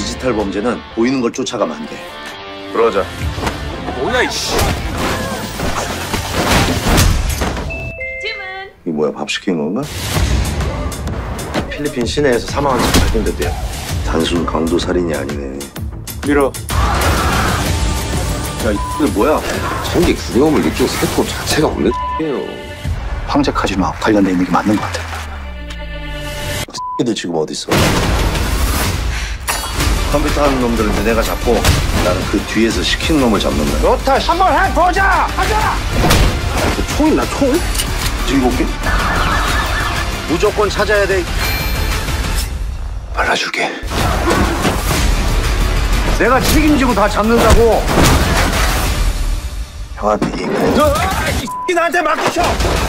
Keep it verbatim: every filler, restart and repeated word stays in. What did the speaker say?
디지털 범죄는 보이는 걸 쫓아가면 안 돼. 그러자. 뭐야 이씨. 짐은? 이게 뭐야, 밥 시킨 건가? 필리핀 시내에서 사망한 지 발견됐대요. 단순 강도 살인이 아니네. 밀어. 야, 이게 뭐야? 전기 두려움을 느끼고 세포 자체가 없는 X예요. 황제 카지노와 관련돼 있는 게 맞는 것 같아. X들 지금 어디 있어? 컴퓨터 하는 놈들은 내가 잡고 나는 그 뒤에서 시키는 놈을 잡는다. 좋다. 한번 해보자. 가자. 그 총이 나 총? 일곱 개? 무조건 찾아야 돼. 발라줄게. 내가 책임지고 다 잡는다고. 형한테 얘기해. 너, 이 X끼 나한테 맡기셔.